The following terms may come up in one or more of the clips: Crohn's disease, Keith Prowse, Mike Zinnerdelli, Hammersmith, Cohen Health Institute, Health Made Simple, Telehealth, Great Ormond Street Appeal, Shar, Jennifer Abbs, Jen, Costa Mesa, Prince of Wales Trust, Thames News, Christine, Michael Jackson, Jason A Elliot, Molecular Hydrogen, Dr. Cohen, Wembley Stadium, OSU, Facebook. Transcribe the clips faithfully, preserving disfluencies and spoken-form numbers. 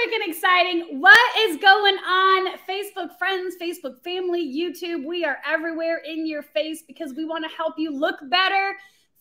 freaking exciting. What is going on, Facebook friends, Facebook family, YouTube? We are everywhere in your face because we want to help you look better,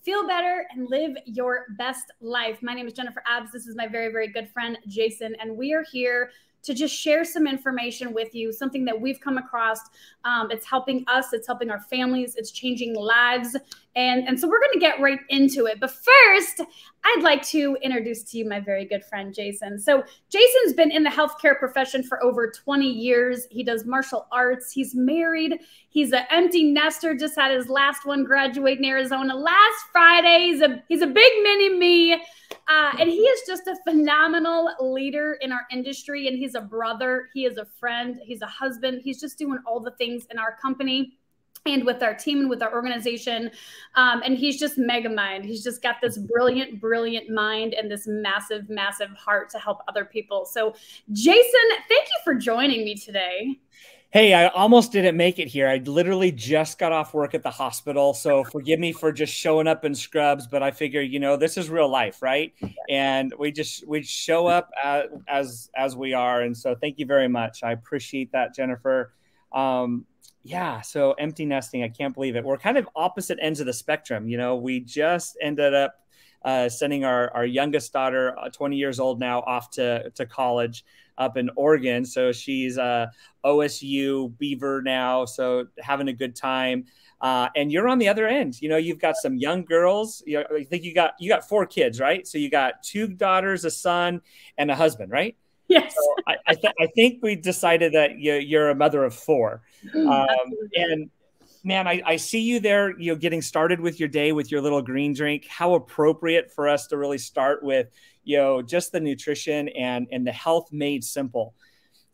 feel better, and live your best life. My name is Jennifer Abbs. This is my very, very good friend, Jason, and we are here to just share some information with you, something that we've come across. Um, it's helping us, it's helping our families, it's changing lives. And, and so we're gonna get right into it. But first, I'd like to introduce to you my very good friend, Jason. So Jason's been in the healthcare profession for over twenty years. He does martial arts, he's married, he's an empty nester, just had his last one graduate in Arizona last Friday. He's a, he's a big mini me. Uh, and he is just a phenomenal leader in our industry. And he's a brother, he is a friend, he's a husband. He's just doing all the things in our company and with our team and with our organization. Um, and he's just mega mind. He's just got this brilliant, brilliant mind and this massive, massive heart to help other people. So Jason, thank you for joining me today. Hey, I almost didn't make it here. I literally just got off work at the hospital. So forgive me for just showing up in scrubs, but I figure, you know, this is real life, right? And we just, we show up as, as, as we are. And so thank you very much. I appreciate that, Jennifer. Um, yeah. So empty nesting. I can't believe it. We're kind of opposite ends of the spectrum. You know, we just ended up uh, sending our, our youngest daughter, twenty years old now, off to, to college up in Oregon. So she's a O S U Beaver now. So having a good time. Uh, and you're on the other end. You know, you've got some young girls. You know, I think you got, you got four kids, right? So you got two daughters, a son, and a husband, right? Yes. So I, I, th I think we decided that you, you're a mother of four. Um, and man, I, I see you there, you know, getting started with your day with your little green drink. How appropriate for us to really start with, you know, just the nutrition and, and the health made simple.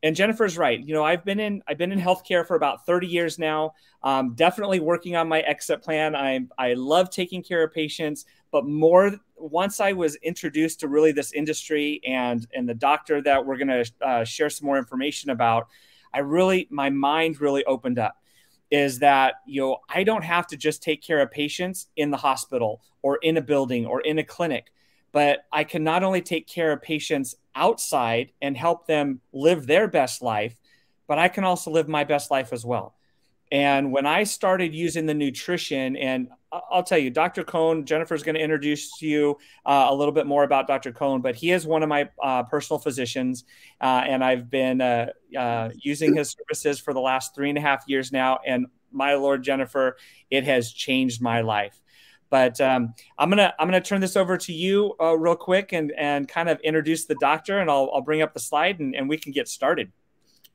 And Jennifer's right. You know, I've been in, I've been in healthcare for about thirty years now. Um, definitely working on my exit plan. I, I love taking care of patients, but more once I was introduced to really this industry and, and the doctor that we're going to uh, share some more information about, I really, my mind really opened up. Is that, you know, I don't have to just take care of patients in the hospital or in a building or in a clinic, but I can not only take care of patients outside and help them live their best life, but I can also live my best life as well. And when I started using the nutrition, and I'll tell you, Doctor Cohen, Jennifer's going to introduce to you uh, a little bit more about Doctor Cohen, but he is one of my uh, personal physicians, uh, and I've been uh, uh, using his services for the last three and a half years now. And my Lord, Jennifer, it has changed my life. But um, I'm gonna I'm gonna turn this over to you uh, real quick and and kind of introduce the doctor, and I'll I'll bring up the slide and, and we can get started.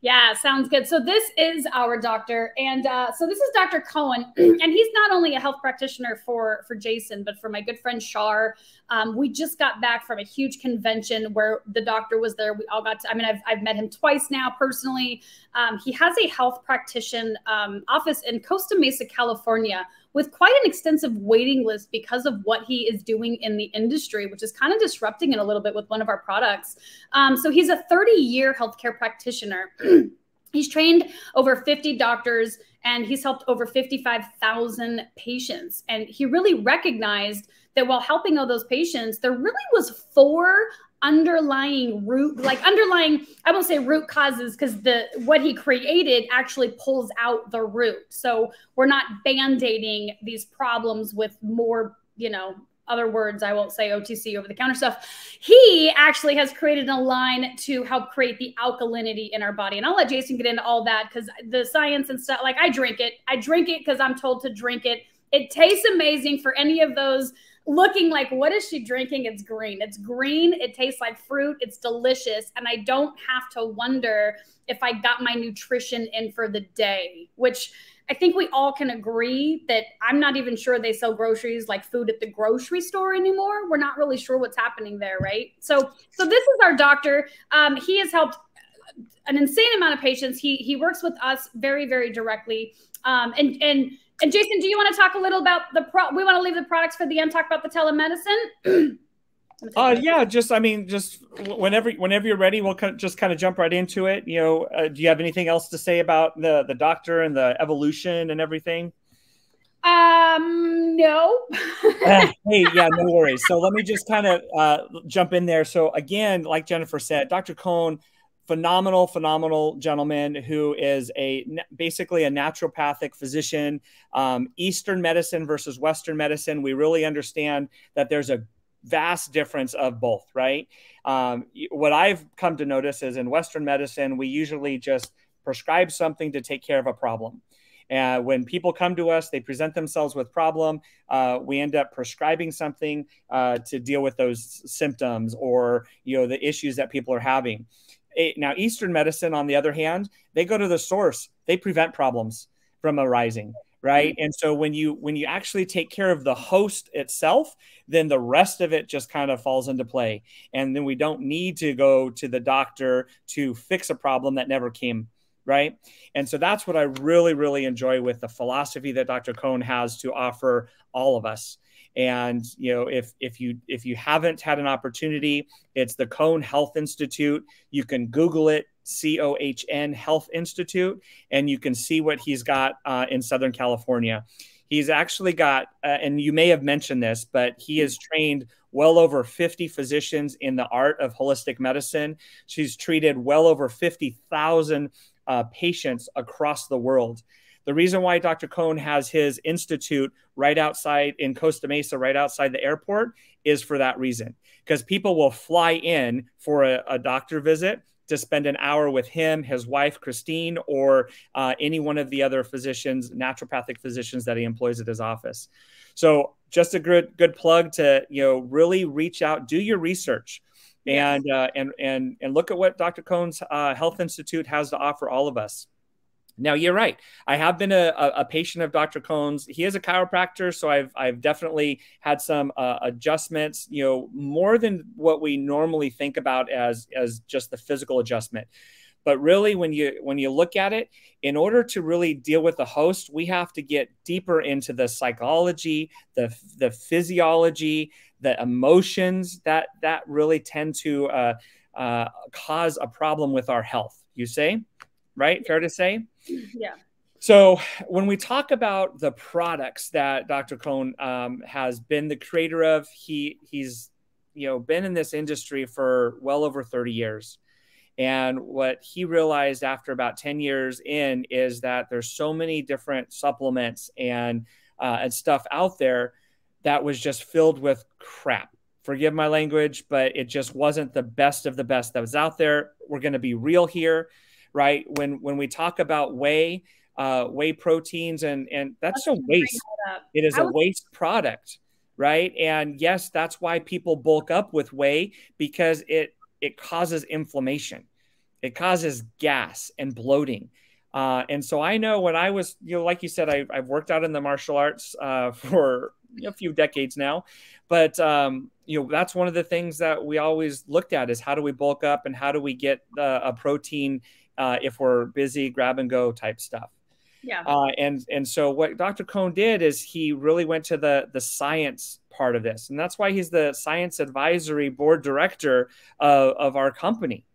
Yeah, sounds good. So this is our doctor. And uh, so this is Doctor Cohen. And he's not only a health practitioner for, for Jason, but for my good friend Shar. Um, we just got back from a huge convention where the doctor was there. We all got to, I mean, I've, I've met him twice now personally. Um, he has a health practitioner um, office in Costa Mesa, California, with quite an extensive waiting list because of what he is doing in the industry, which is kind of disrupting it a little bit with one of our products. Um, so he's a thirty year healthcare practitioner. He's trained over fifty doctors and he's helped over fifty-five thousand patients. And he really recognized that while helping all those patients, there really was four underlying root, like underlying, I won't say root causes, because the what he created actually pulls out the root. So we're not band-aiding these problems with more, you know, other words, I won't say O T C, over-the-counter stuff. He actually has created a line to help create the alkalinity in our body. And I'll let Jason get into all that because the science and stuff, like I drink it. I drink it because I'm told to drink it. It tastes amazing for any of those looking like, what is she drinking? It's green. It's green. It tastes like fruit. It's delicious. And I don't have to wonder if I got my nutrition in for the day, which I think we all can agree that I'm not even sure they sell groceries like food at the grocery store anymore. We're not really sure what's happening there, right? So, so this is our doctor. Um, he has helped an insane amount of patients. He, he works with us very, very directly. Um, and, and, And Jason, do you want to talk a little about the pro? We want to leave the products for the end, talk about the telemedicine. Uh, yeah, just, I mean, just whenever, whenever you're ready, we'll kind of just kind of jump right into it. You know, uh, do you have anything else to say about the, the doctor and the evolution and everything? Um, no. uh, hey, yeah, no worries. So let me just kind of uh, jump in there. So again, like Jennifer said, Doctor Cohen, phenomenal, phenomenal gentleman who is a basically a naturopathic physician, um, Eastern medicine versus Western medicine. We really understand that there's a vast difference of both, right? Um, what I've come to notice is in Western medicine, we usually just prescribe something to take care of a problem. And uh, when people come to us, they present themselves with problem. Uh, we end up prescribing something uh, to deal with those symptoms or, you know, the issues that people are having. It, now, Eastern medicine, on the other hand, they go to the source. They prevent problems from arising. Right. And so when you when you actually take care of the host itself, then the rest of it just kind of falls into play. And then we don't need to go to the doctor to fix a problem that never came. Right. And so that's what I really, really enjoy with the philosophy that Doctor Cohen has to offer all of us. And, you know, if if you if you haven't had an opportunity, it's the Cohen Health Institute. You can Google it. C O H N Health Institute, and you can see what he's got uh, in Southern California. He's actually got, uh, and you may have mentioned this, but he has trained well over fifty physicians in the art of holistic medicine. She's treated well over fifty thousand uh, patients across the world. The reason why Doctor Cohen has his institute right outside in Costa Mesa, right outside the airport, is for that reason, because people will fly in for a, a doctor visit to spend an hour with him, his wife, Christine, or uh, any one of the other physicians, naturopathic physicians that he employs at his office. So just a good, good plug to, you know, really reach out, do your research, and, yes. uh, and, and, and look at what Doctor Cohen's uh, Health Institute has to offer all of us. Now, you're right. I have been a, a patient of Doctor Cohen's. He is a chiropractor, so I've, I've definitely had some uh, adjustments, you know, more than what we normally think about as, as just the physical adjustment. But really, when you, when you look at it, in order to really deal with the host, we have to get deeper into the psychology, the, the physiology, the emotions that, that really tend to uh, uh, cause a problem with our health, you say? Right? Fair to say? Yeah. So when we talk about the products that Doctor Cohen um, has been the creator of, he he's, you know, been in this industry for well over thirty years. And what he realized after about ten years in is that there's so many different supplements and, uh, and stuff out there that was just filled with crap. Forgive my language, but it just wasn't the best of the best that was out there. We're going to be real here. Right. When, when we talk about whey, uh, whey proteins, and, and that's a waste. It is a waste product. Right. And yes, that's why people bulk up with whey, because it, it causes inflammation. It causes gas and bloating. Uh, and so I know when I was, you know, like you said, I, I've worked out in the martial arts uh, for a few decades now, but um, you know, that's one of the things that we always looked at is how do we bulk up and how do we get uh, a protein Uh, if we're busy, grab and go type stuff. Yeah. Uh, and, and so what Doctor Cohen did is he really went to the, the science part of this. And that's why he's the science advisory board director of, of our company,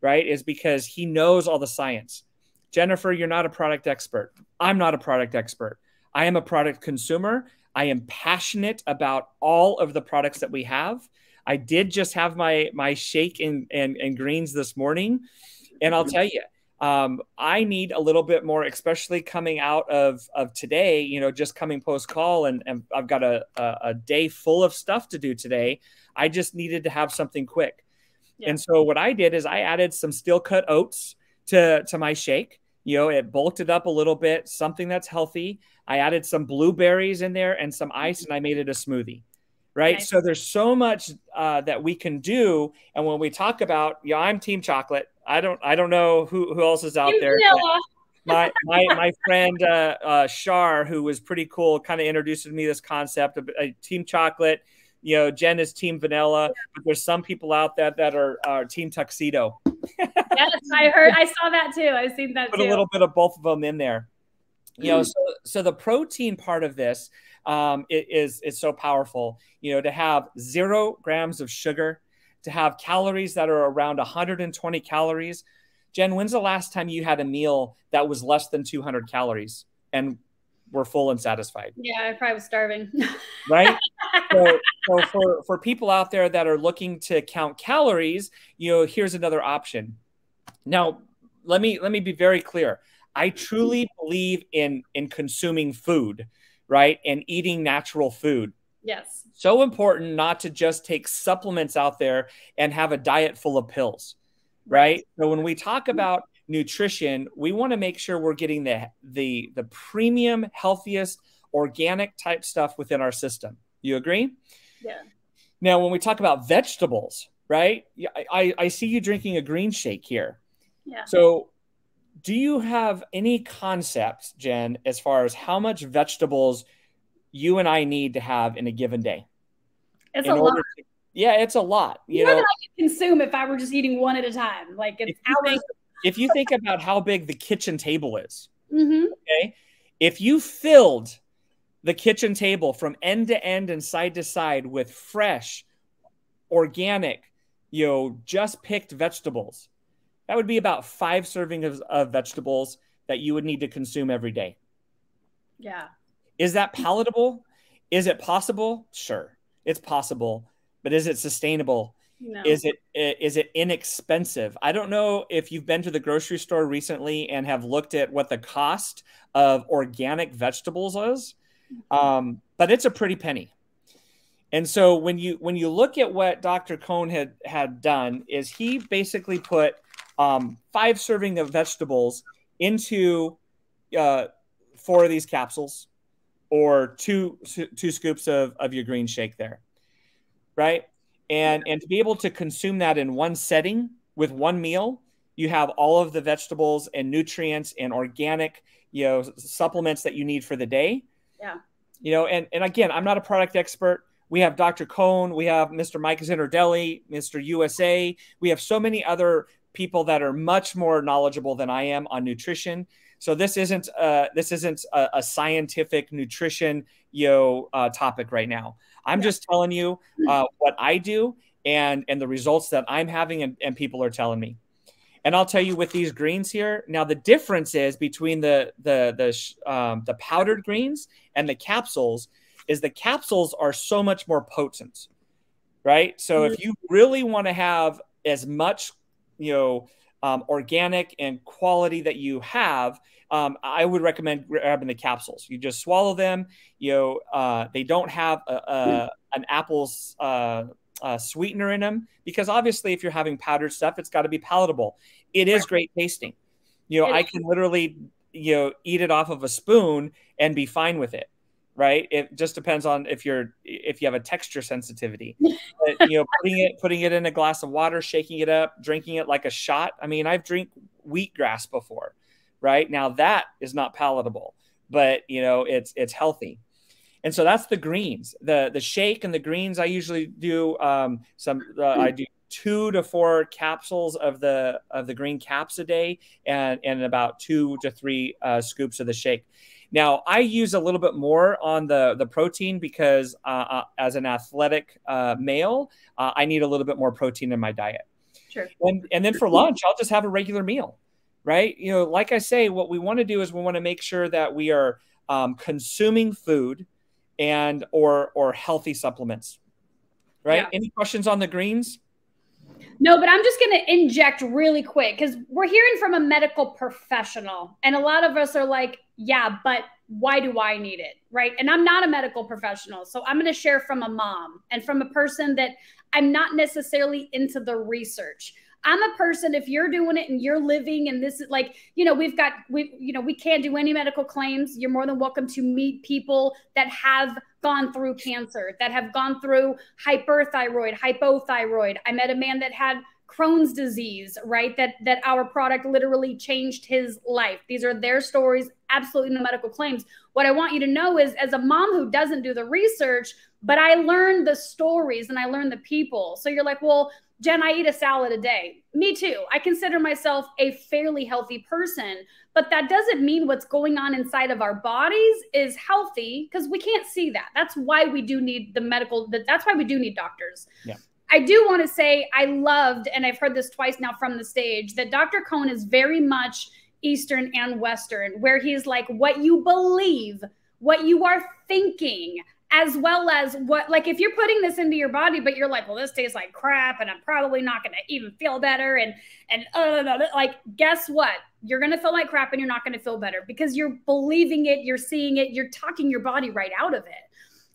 right? Is because he knows all the science. Jennifer, you're not a product expert. I'm not a product expert. I am a product consumer. I am passionate about all of the products that we have. I did just have my, my shake and, and, and greens this morning. And I'll tell you, Um, I need a little bit more, especially coming out of, of today, you know, just coming post call, and, and I've got a, a, a day full of stuff to do today. I just needed to have something quick. Yeah. And so what I did is I added some steel cut oats to, to my shake. You know, it bulked it up a little bit, something that's healthy. I added some blueberries in there and some ice, and I made it a smoothie. Right. Nice. So there's so much uh, that we can do. And when we talk about, you know, I'm team chocolate. I don't, I don't know who, who else is out you there. My, my, my friend, uh, uh, Shar, who was pretty cool, kind of introduced to me this concept of uh, team chocolate. You know, Jen is team vanilla, but there's some people out there that are, are team tuxedo. Yes, I heard, I saw that too. I've seen that Put too. A little bit of both of them in there. You know, so, so the protein part of this um, it is, it's so powerful, you know, to have zero grams of sugar, to have calories that are around one hundred twenty calories. Jen, when's the last time you had a meal that was less than two hundred calories? And were full and satisfied. Yeah, I probably was starving. Right? So, so for, for people out there that are looking to count calories, you know, here's another option. Now, let me let me be very clear. I truly believe in in consuming food, right? And eating natural food. Yes. So important not to just take supplements out there and have a diet full of pills, right? Right. So when we talk about nutrition, we want to make sure we're getting the the the premium, healthiest, organic type stuff within our system. You agree? Yeah. Now, when we talk about vegetables, right? I, I see you drinking a green shake here. Yeah. So do you have any concepts, Jen, as far as how much vegetables you and I need to have in a given day? It's a lot. To, yeah, it's a lot. You know, that I could consume if I were just eating one at a time. Like it's hours. If you think about how big the kitchen table is, mm-hmm. okay, if you filled the kitchen table from end to end and side to side with fresh, organic, you know, just picked vegetables, that would be about five servings of, of vegetables that you would need to consume every day. Yeah. Is that palatable? Is it possible? Sure, it's possible. But is it sustainable? No. Is it is it inexpensive? I don't know if you've been to the grocery store recently and have looked at what the cost of organic vegetables is, mm-hmm. um, but it's a pretty penny. And so when you when you look at what Doctor Cohen had had done, is he basically put um, five serving of vegetables into uh, four of these capsules or two two scoops of of your green shake there, right? And, and to be able to consume that in one setting with one meal, you have all of the vegetables and nutrients and organic, you know, supplements that you need for the day. Yeah. You know, and, and again, I'm not a product expert. We have Doctor Cohen. We have Mister Mike Zinnerdelli, Mister U S A. We have so many other people that are much more knowledgeable than I am on nutrition. So this isn't uh, this isn't a, a scientific nutrition you know, uh, topic right now. I'm yeah. just telling you uh, what I do and and the results that I'm having and, and people are telling me. And I'll tell you with these greens here. Now the difference is between the the the sh um, the powdered greens and the capsules is the capsules are so much more potent, right? So mm-hmm. if you really want to have as much you know. Um, organic and quality that you have, um, I would recommend grabbing the capsules. You just swallow them. You know, uh, they don't have a, a, an apple's uh, uh, sweetener in them because obviously if you're having powdered stuff, it's got to be palatable. It is great tasting. You know, I can literally, you know, eat it off of a spoon and be fine with it. Right. It just depends on if you're if you have a texture sensitivity, but, you know, putting it putting it in a glass of water, shaking it up, drinking it like a shot. I mean, I've drank wheatgrass before. Right now, that is not palatable, but, you know, it's it's healthy. And so that's the greens, the the shake and the greens. I usually do um, some uh, I do two to four capsules of the of the green caps a day and, and about two to three uh, scoops of the shake. Now, I use a little bit more on the, the protein because uh, uh, as an athletic uh, male, uh, I need a little bit more protein in my diet. Sure. And, and then for lunch, I'll just have a regular meal, right? You know, like I say, what we want to do is we want to make sure that we are um, consuming food and or, or healthy supplements, right? Yeah. Any questions on the greens? No, but I'm just going to inject really quick because we're hearing from a medical professional and a lot of us are like, yeah, but why do I need it? Right. And I'm not a medical professional. So I'm going to share from a mom and from a person that I'm not necessarily into the research. I'm a person, if you're doing it and you're living and this is like, you know, we've got, we, you know, we can't do any medical claims. You're more than welcome to meet people that have gone through cancer, that have gone through hyperthyroid, hypothyroid. I met a man that had Crohn's disease, right? That, that our product literally changed his life. These are their stories, absolutely no medical claims. What I want you to know is as a mom who doesn't do the research, but I learned the stories and I learned the people. So you're like, well, Jen, I eat a salad a day. Me too. I consider myself a fairly healthy person, but that doesn't mean what's going on inside of our bodies is healthy because we can't see that. That's why we do need the medical, that's why we do need doctors. Yeah. I do want to say I loved, and I've heard this twice now from the stage, that Doctor Cohen is very much Eastern and Western, where he's like, what you believe what you are thinking, as well as what, like, if you're putting this into your body, but you're like, well, this tastes like crap and I'm probably not going to even feel better. And, and uh, like, guess what? You're going to feel like crap and you're not going to feel better because you're believing it. You're seeing it. You're talking your body right out of it.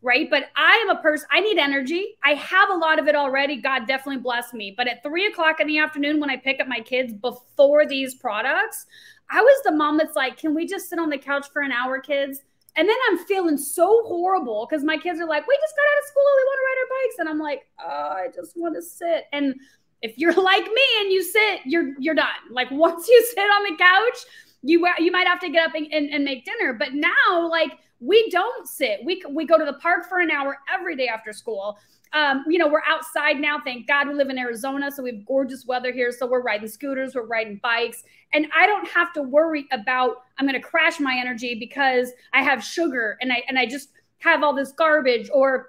Right. But I am a person, I need energy. I have a lot of it already. God definitely bless me. But at three o'clock in the afternoon, when I pick up my kids before these products, I was the mom that's like, can we just sit on the couch for an hour, kids? And then I'm feeling so horrible because my kids are like, we just got out of school. We want to ride our bikes. And I'm like, oh, I just want to sit. And if you're like me and you sit, you're you're done. Like, once you sit on the couch, you you might have to get up and, and, and make dinner. But now, like, we don't sit. We, we go to the park for an hour every day after school. Um, you know, we're outside now. Thank God we live in Arizona, so we have gorgeous weather here. So we're riding scooters, we're riding bikes, and I don't have to worry about, I'm going to crash my energy because I have sugar and I, and I just have all this garbage, or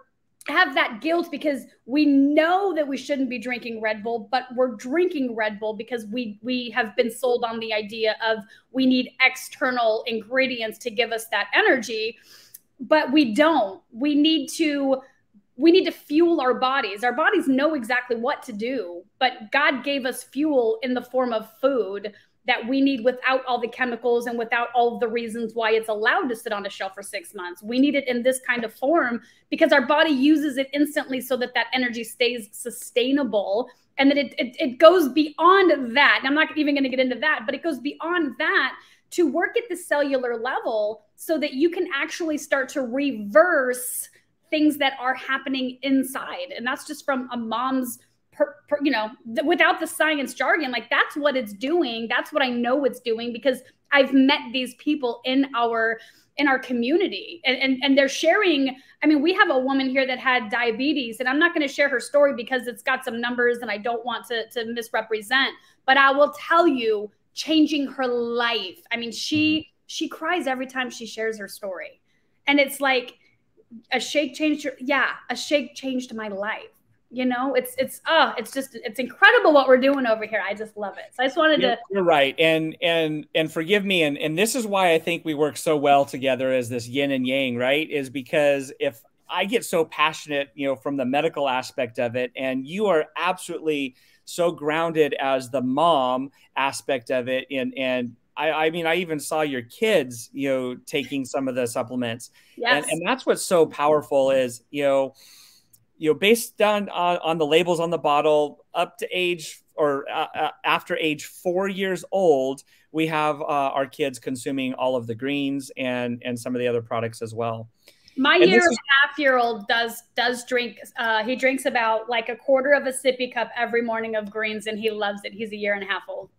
have that guilt because we know that we shouldn't be drinking Red Bull, but we're drinking Red Bull because we, we have been sold on the idea of we need external ingredients to give us that energy, but we don't. We need to We need to fuel our bodies. Our bodies know exactly what to do, but God gave us fuel in the form of food that we need without all the chemicals and without all the reasons why it's allowed to sit on a shelf for six months. We need it in this kind of form because our body uses it instantly so that that energy stays sustainable and that it, it, it goes beyond that. And I'm not even going to get into that, but it goes beyond that to work at the cellular level so that you can actually start to reverse things that are happening inside. And that's just from a mom's, per, per, you know, th- without the science jargon, like that's what it's doing. That's what I know it's doing because I've met these people in our, in our community and, and, and they're sharing. I mean, we have a woman here that had diabetes, and I'm not going to share her story because it's got some numbers and I don't want to, to misrepresent, but I will tell you, changing her life. I mean, she, she cries every time she shares her story. And it's like, a shake changed your, yeah, a shake changed my life. You know, it's, it's, oh, it's just, it's incredible what we're doing over here. I just love it. So I just wanted you're, to. You're right. And, and, and forgive me. And, and this is why I think we work so well together as this yin and yang, right? Is because if I get so passionate, you know, from the medical aspect of it, and you are absolutely so grounded as the mom aspect of it. And, and, I, I mean, I even saw your kids, you know, taking some of the supplements. Yes. And, and that's what's so powerful is, you know, you know, based on, on, on the labels on the bottle, up to age or uh, after age four years old, we have uh, our kids consuming all of the greens and, and some of the other products as well. My and year and a half year old does, does drink, uh, he drinks about like a quarter of a sippy cup every morning of greens, and he loves it. He's a year and a half old.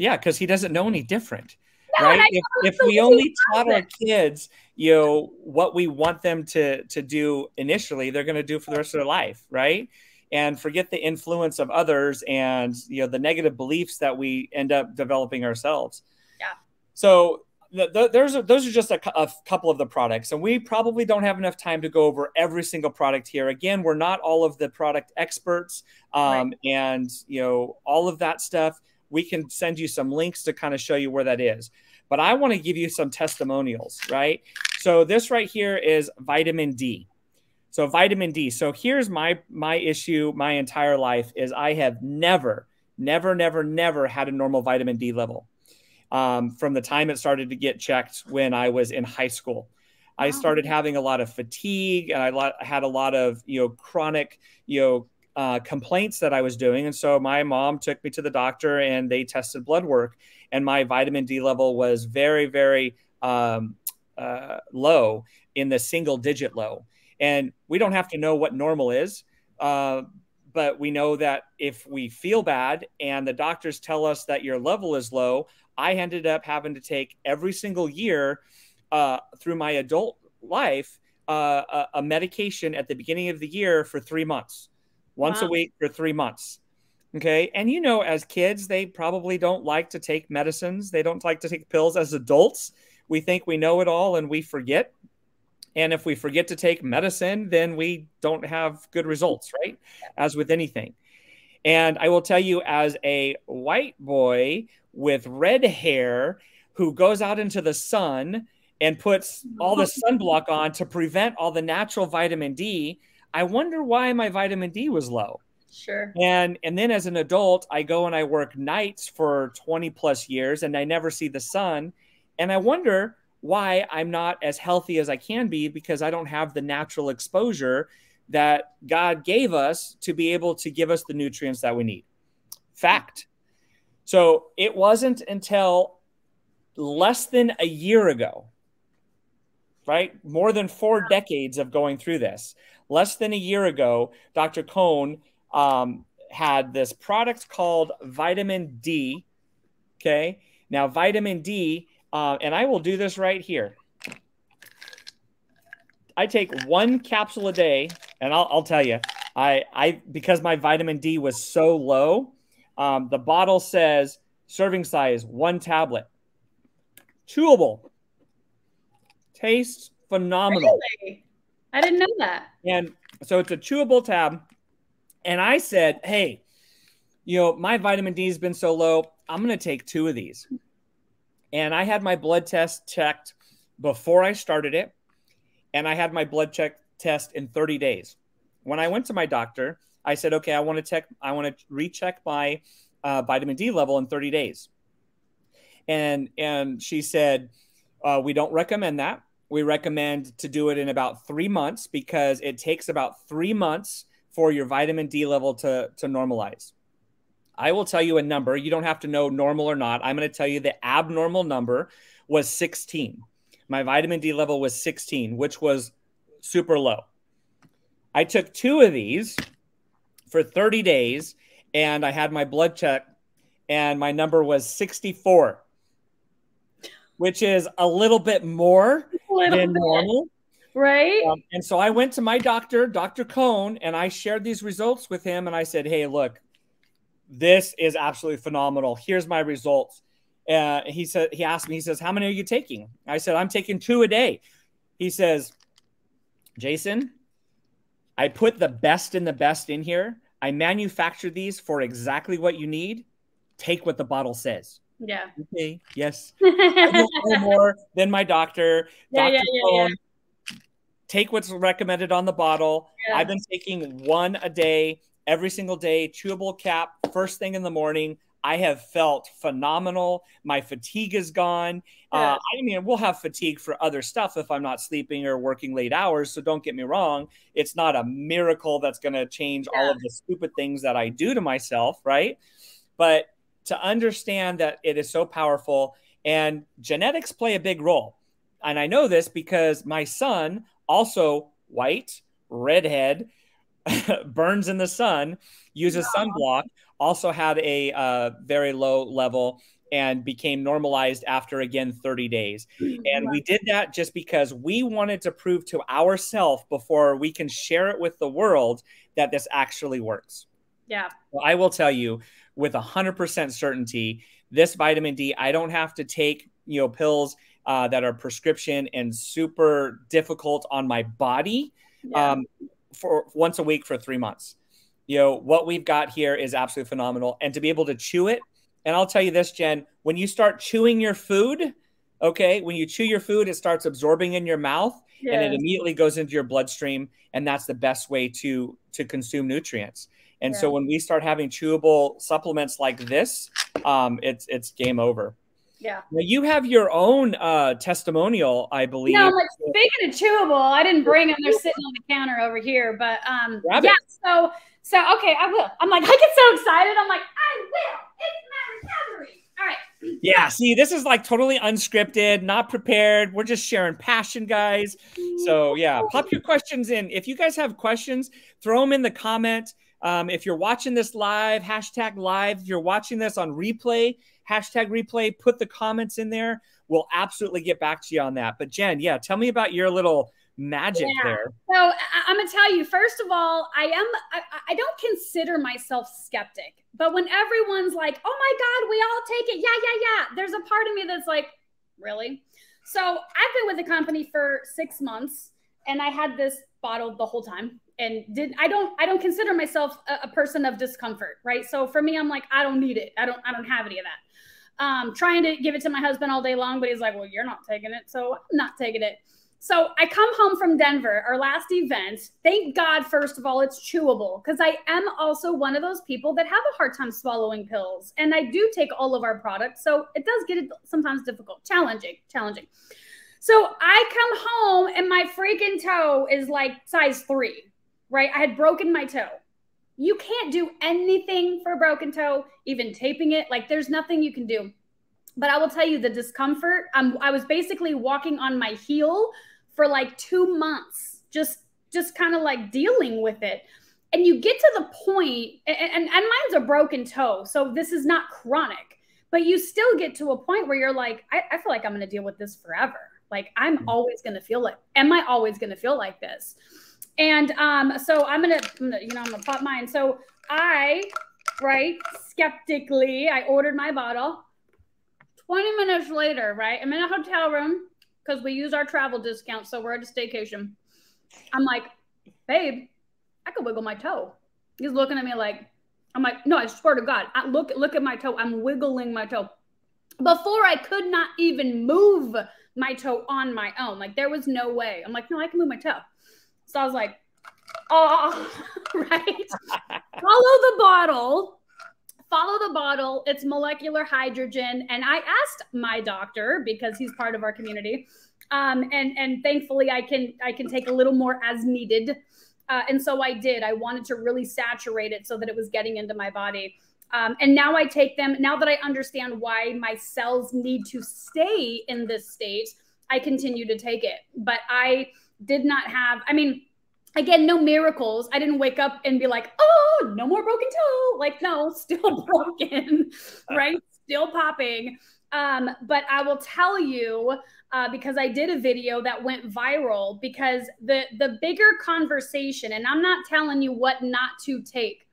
Yeah, because he doesn't know any different, no, right? If, if we only taught our kids, you know, what we want them to, to do initially, they're going to do for the rest of their life, right? And forget the influence of others and, you know, the negative beliefs that we end up developing ourselves. Yeah. So th th there's a, those are just a, a couple of the products. And we probably don't have enough time to go over every single product here. Again, we're not all of the product experts um, right. and, you know, all of that stuff. We can send you some links to kind of show you where that is. But I want to give you some testimonials, right? So this right here is vitamin D. So vitamin D. So here's my, my issue my entire life is I have never, never, never, never had a normal vitamin D level um, from the time it started to get checked when I was in high school. Wow. I started having a lot of fatigue, and I had a lot of, you know, chronic, you know, Uh, complaints that I was doing. And so my mom took me to the doctor and they tested blood work, and my vitamin D level was very, very um, uh, low, in the single digit low. And we don't have to know what normal is, uh, but we know that if we feel bad and the doctors tell us that your level is low, I ended up having to take every single year uh, through my adult life uh, a, a medication at the beginning of the year for three months. Once wow. a week for three months. Okay. And you know, as kids, they probably don't like to take medicines. They don't like to take pills. As adults, we think we know it all and we forget. And if we forget to take medicine, then we don't have good results, right? As with anything. And I will tell you, as a white boy with red hair who goes out into the sun and puts all the sunblock on to prevent all the natural vitamin D. I wonder why my vitamin D was low. Sure. And, and then as an adult, I go and I work nights for twenty plus years and I never see the sun. And I wonder why I'm not as healthy as I can be, because I don't have the natural exposure that God gave us to be able to give us the nutrients that we need. Fact. So it wasn't until less than a year ago, right? More than four decades of going through this. Less than a year ago, Doctor Cohen um, had this product called Vitamin D. Okay. Now, Vitamin D, uh, and I will do this right here. I take one capsule a day, and I'll, I'll tell you, I, I because my vitamin D was so low, um, the bottle says serving size, one tablet. Chewable. Tastes phenomenal. Really? I didn't know that. And so it's a chewable tab. And I said, hey, you know, my vitamin D has been so low, I'm going to take two of these. And I had my blood test checked before I started it. And I had my blood check test in thirty days. When I went to my doctor, I said, okay, I want to check, I want to recheck my uh, vitamin D level in thirty days. And, and she said, uh, we don't recommend that. We recommend to do it in about three months because it takes about three months for your vitamin D level to, to normalize. I will tell you a number. You don't have to know normal or not. I'm going to tell you the abnormal number was sixteen. My vitamin D level was sixteen, which was super low. I took two of these for thirty days and I had my blood check and my number was sixty-four, which is a little bit more little than bit. normal. Right. Um, and so I went to my doctor, Doctor Cohen, and I shared these results with him. And I said, hey, look, this is absolutely phenomenal. Here's my results. Uh, he said, he asked me, he says, how many are you taking? I said, I'm taking two a day. He says, Jason, I put the best in the best in here. I manufactured these for exactly what you need. Take what the bottle says. Yeah. Okay. Yes. I don't know more than my doctor. Yeah, Doctor Yeah, yeah, Cohen, yeah. Take what's recommended on the bottle. Yeah. I've been taking one a day, every single day, chewable cap, first thing in the morning. I have felt phenomenal. My fatigue is gone. Yeah. Uh, I mean, we'll have fatigue for other stuff if I'm not sleeping or working late hours. So don't get me wrong. It's not a miracle that's going to change yeah. all of the stupid things that I do to myself, right? But to understand that it is so powerful, and genetics play a big role. And I know this because my son, also white, redhead, burns in the sun, uses yeah. sunblock, also had a uh, very low level and became normalized after, again, thirty days. And we did that just because we wanted to prove to ourselves before we can share it with the world that this actually works. Yeah. Well, I will tell you with one hundred percent certainty, this vitamin D, I don't have to take, you know, pills uh, that are prescription and super difficult on my body yeah. um, for once a week for three months. You know, what we've got here is absolutely phenomenal. And to be able to chew it, and I'll tell you this, Jen, when you start chewing your food, okay, when you chew your food, it starts absorbing in your mouth yes. and it immediately goes into your bloodstream. And that's the best way to, to consume nutrients. And yeah. so when we start having chewable supplements like this, um, it's, it's game over. Yeah. Now you have your own uh, testimonial, I believe. No, like speaking of chewable, I didn't bring them. They're sitting on the counter over here, but um, Grab yeah. It. So, so okay, I will. I'm like, I get so excited. I'm like, I will. It's my recovery. All right. Yeah. See, this is like totally unscripted, not prepared. We're just sharing passion, guys. So yeah, pop your questions in. If you guys have questions, throw them in the comment. Um, if you're watching this live, hashtag live. If you're watching this on replay, hashtag replay, put the comments in there. We'll absolutely get back to you on that. But Jen, yeah, tell me about your little magic yeah. there. So I'm going to tell you, first of all, I am, I, I don't consider myself skeptic, but when everyone's like, oh my God, we all take it. Yeah, yeah, yeah. There's a part of me that's like, really? So I've been with the company for six months and I had this bottle the whole time. And did I don't I don't consider myself a, a person of discomfort, right? So for me, I'm like, I don't need it. I don't I don't have any of that. um, trying to give it to my husband all day long, but he's like, well, you're not taking it. So I'm not taking it. So I come home from Denver, our last event. Thank God, first of all, it's chewable, because I am also one of those people that have a hard time swallowing pills. And I do take all of our products. So it does get it sometimes difficult, challenging, challenging. So I come home and my freaking toe is like size three, right? I had broken my toe. You can't do anything for a broken toe, even taping it. Like, there's nothing you can do. But I will tell you the discomfort. Um, I was basically walking on my heel for like two months, just just kind of like dealing with it. And you get to the point, and, and, and mine's a broken toe, so this is not chronic, but you still get to a point where you're like, I, I feel like I'm going to deal with this forever. Like, I'm always going to feel like, am I always going to feel like this? And um, so I'm going to, you know, I'm going to pop mine. So I, right, skeptically, I ordered my bottle. twenty minutes later, right? I'm in a hotel room because we use our travel discount. So we're at a staycation. I'm like, babe, I could wiggle my toe. He's looking at me like, I'm like, no, I swear to God, I look, look at my toe. I'm wiggling my toe. Before, I could not even move my toe on my own. Like, there was no way. I'm like, no, I can move my toe. So I was like, oh, right. Follow the bottle. Follow the bottle, it's molecular hydrogen. And I asked my doctor, because he's part of our community, um, and, and thankfully I can, I can take a little more as needed. Uh, and so I did. I wanted to really saturate it so that it was getting into my body. Um, and now I take them, now that I understand why my cells need to stay in this state, I continue to take it. But I did not have, I mean, again, no miracles. I didn't wake up and be like, oh, no more broken toe. Like, no, still broken, right? Still popping. Um, but I will tell you, uh, because I did a video that went viral, because the, the bigger conversation, and I'm not telling you what not to take.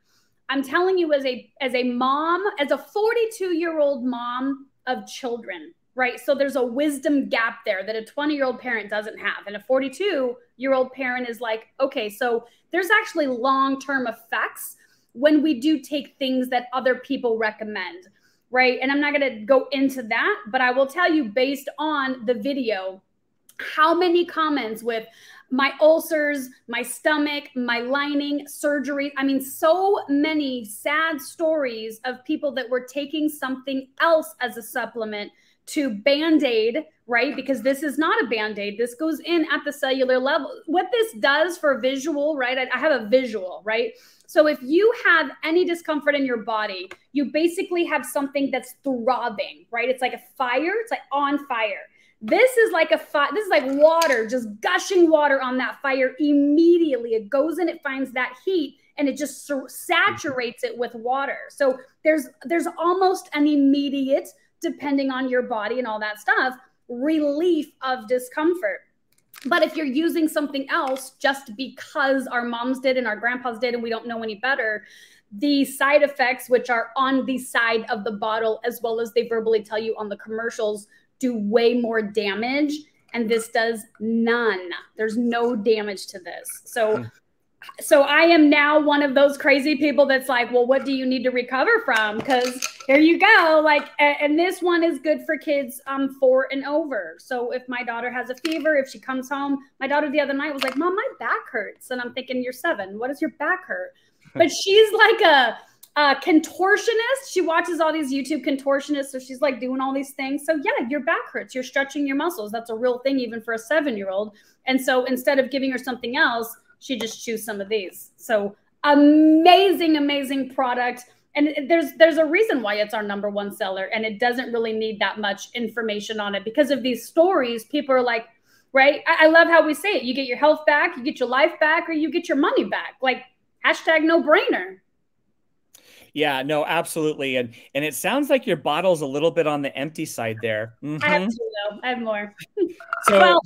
I'm telling you as a, as a mom, as a forty-two year old mom of children, right? So there's a wisdom gap there that a twenty year old parent doesn't have. And a forty-two year old parent is like, okay, so there's actually long-term effects when we do take things that other people recommend, right? And I'm not going to go into that, but I will tell you, based on the video, how many comments with my ulcers, my stomach, my lining, surgery. I mean, so many sad stories of people that were taking something else as a supplement to Band-Aid, right? Because this is not a Band-Aid. This goes in at the cellular level. What this does for visual, right? I, I have a visual, right? So if you have any discomfort in your body, you basically have something that's throbbing, right? It's like a fire. It's like on fire. This is like a fire. This is like water, just gushing water on that fire immediately. It goes in, it finds that heat, and it just saturates it with water. So there's there's almost an immediate, depending on your body and all that stuff, relief of discomfort. But if you're using something else just because our moms did and our grandpas did and we don't know any better, the side effects, which are on the side of the bottle, as well as they verbally tell you on the commercials, do way more damage. And this does none. There's no damage to this. So So I am now one of those crazy people that's like, well, what do you need to recover from? Because here you go. Like, and this one is good for kids um, four and over. So if my daughter has a fever, if she comes home, my daughter the other night was like, Mom, my back hurts. And I'm thinking, you're seven. What does your back hurt? But she's like a, a contortionist. She watches all these YouTube contortionists. So she's like doing all these things. So yeah, your back hurts. You're stretching your muscles. That's a real thing, even for a seven year old. And so instead of giving her something else, she just choose some of these. So amazing, amazing product. And there's there's a reason why it's our number one seller. And it doesn't really need that much information on it. Because of these stories, people are like, right? I, I love how we say it. You get your health back, you get your life back, or you get your money back. Like, hashtag no brainer. Yeah, no, absolutely. And and it sounds like your bottle's a little bit on the empty side there. Mm-hmm. I have two, though. I have more. So, well,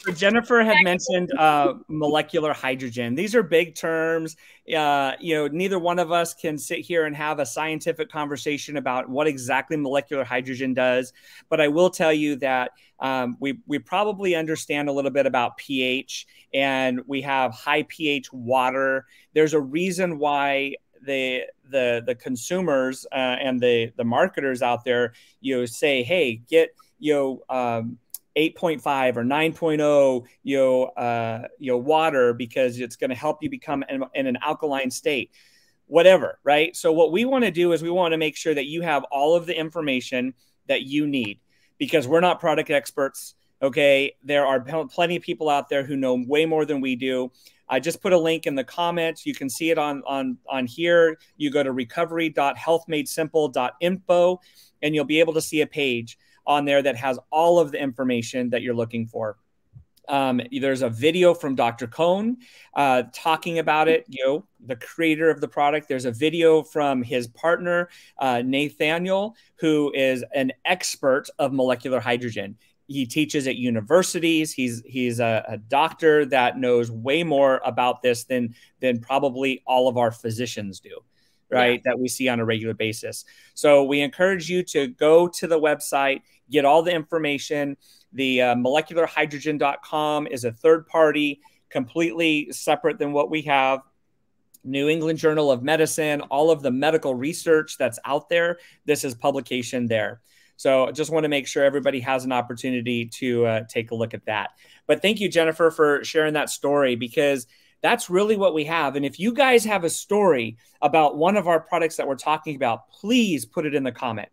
so Jennifer had mentioned uh, molecular hydrogen. These are big terms. Uh, you know, neither one of us can sit here and have a scientific conversation about what exactly molecular hydrogen does. But I will tell you that um, we, we probably understand a little bit about pH, and we have high pH water. There's a reason why the the the consumers uh, and the the marketers out there, you know, say, hey, get you know, um, eight point five or nine point oh, you know, uh, you know, water because it's going to help you become in, in an alkaline state, whatever, right? So what we want to do is we want to make sure that you have all of the information that you need, because we're not product experts. Okay, there are plenty of people out there who know way more than we do. I just put a link in the comments. You can see it on on on here. You go to recovery dot health made simple dot info, and you'll be able to see a page on there that has all of the information that you're looking for. Um, there's a video from Doctor Cohen uh, talking about it, you know, the creator of the product. There's a video from his partner, uh, Nathaniel, who is an expert of molecular hydrogen. He teaches at universities. He's he's a, a doctor that knows way more about this than than probably all of our physicians do, right? Yeah. That we see on a regular basis. So we encourage you to go to the website, get all the information. The uh, molecular hydrogen dot com is a third party, completely separate than what we have. New England Journal of Medicine, all of the medical research that's out there, this is publication there. So I just want to make sure everybody has an opportunity to uh, take a look at that. But thank you, Jennifer, for sharing that story, because that's really what we have. And if you guys have a story about one of our products that we're talking about, please put it in the comment,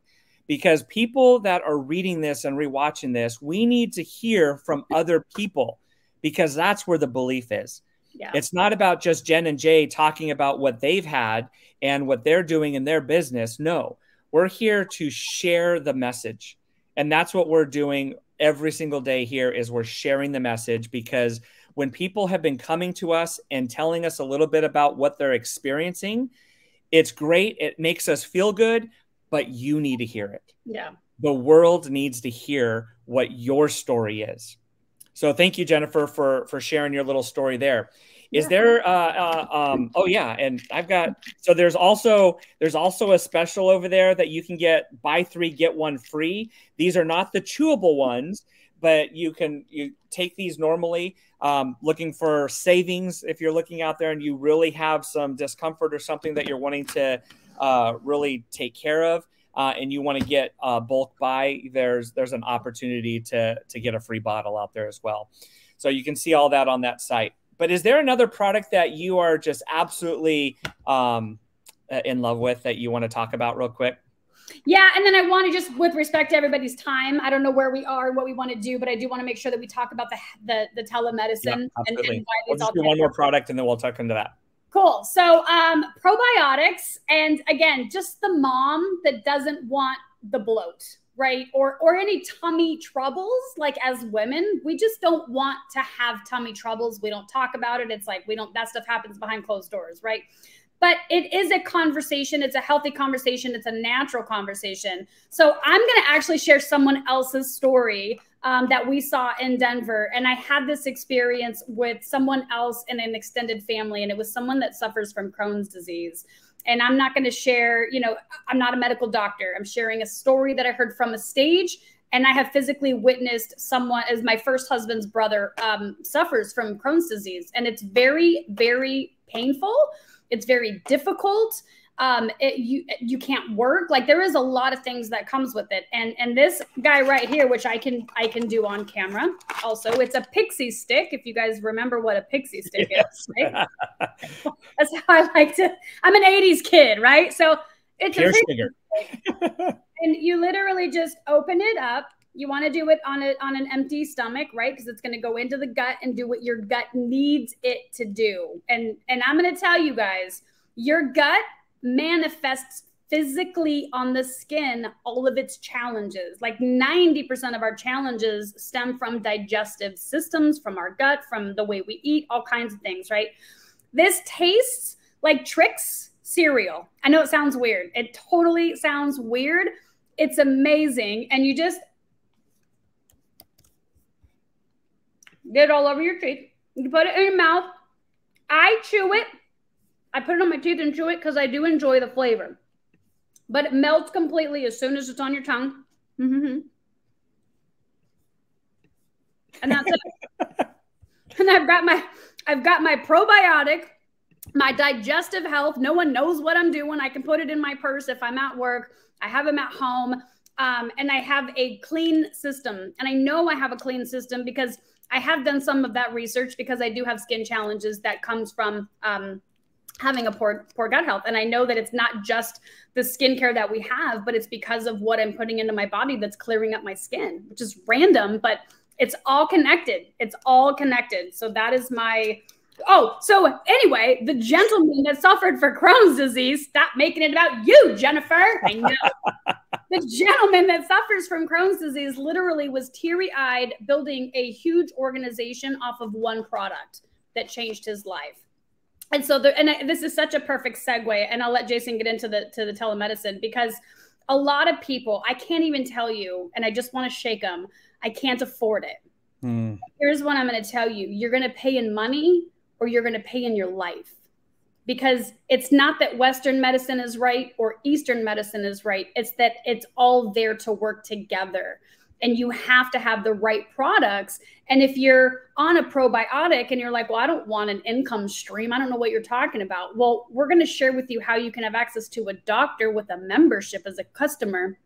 because people that are reading this and rewatching this, we need to hear from other people, because that's where the belief is. Yeah. It's not about just Jen and Jay talking about what they've had and what they're doing in their business. No. We're here to share the message, and that's what we're doing every single day here is we're sharing the message, because when people have been coming to us and telling us a little bit about what they're experiencing, it's great. It makes us feel good, but you need to hear it. Yeah. The world needs to hear what your story is. So thank you, Jennifer, for, for sharing your little story there. Is there, uh, uh, um, oh yeah. And I've got, so there's also, there's also a special over there that you can get, buy three, get one free. These are not the chewable ones, but you can, you take these normally, um, looking for savings. If you're looking out there and you really have some discomfort or something that you're wanting to, uh, really take care of, uh, and you want to get a uh, bulk buy, there's, there's an opportunity to, to get a free bottle out there as well. So you can see all that on that site. But is there another product that you are just absolutely um, in love with that you want to talk about real quick? Yeah. And then I want to just, with respect to everybody's time, I don't know where we are and what we want to do, but I do want to make sure that we talk about the, the, the telemedicine. Yeah, and, and why we'll just do one more product and then we'll talk into that. Cool. So um, probiotics. And again, just the mom that doesn't want the bloat, right? Or, or any tummy troubles. Like, as women, we just don't want to have tummy troubles. We don't talk about it. It's like, we don't, that stuff happens behind closed doors, right? But it is a conversation. It's a healthy conversation. It's a natural conversation. So I'm going to actually share someone else's story um, that we saw in Denver. And I had this experience with someone else in an extended family. And it was someone that suffers from Crohn's disease. And I'm not going to share, you know, I'm not a medical doctor. I'm sharing a story that I heard from a stage. And I have physically witnessed someone, as my first husband's brother um, suffers from Crohn's disease. And it's very, very painful. It's very difficult. Um, it, you, you can't work. Like, there is a lot of things that comes with it. And, and this guy right here, which I can, I can do on camera also, it's a pixie stick. If you guys remember what a pixie stick yes. is, right? That's how I like to, I'm an eighties kid, right? So it's Here's a pixie stick. And you literally just open it up. You want to do it on a, on an empty stomach, right? Cause it's going to go into the gut and do what your gut needs it to do. And, and I'm going to tell you guys, your gut manifests physically on the skin all of its challenges. Like, ninety percent of our challenges stem from digestive systems, from our gut, from the way we eat, all kinds of things, right? This tastes like Trix cereal. I know it sounds weird. It totally sounds weird. It's amazing. And you just get it all over your teeth. You put it in your mouth. I chew it. I put it on my teeth and chew it because I do enjoy the flavor, but it melts completely as soon as it's on your tongue. Mm-hmm. And that's it. And I've got my, I've got my probiotic My digestive health, no one knows what I'm doing. I can put it in my purse if I'm at work. I have them at home. Um, and I have a clean system. And I know I have a clean system because I have done some of that research, because I do have skin challenges that comes from um, having a poor, poor gut health. And I know that it's not just the skincare that we have, but it's because of what I'm putting into my body that's clearing up my skin, which is random, but it's all connected. It's all connected. So that is my... Oh, so anyway, the gentleman that suffered for Crohn's disease, stop making it about you, Jennifer. I know. The gentleman that suffers from Crohn's disease literally was teary-eyed building a huge organization off of one product that changed his life. And so there, and I, this is such a perfect segue, and I'll let Jason get into the, to the telemedicine, because a lot of people, I can't even tell you, and I just want to shake them, I can't afford it. Mm. Here's what I'm going to tell you. You're going to pay in money, or you're going to pay in your life, because it's not that Western medicine is right or Eastern medicine is right. It's that it's all there to work together, and you have to have the right products. And if you're on a probiotic and you're like, well, I don't want an income stream, I don't know what you're talking about. Well, we're going to share with you how you can have access to a doctor with a membership as a customer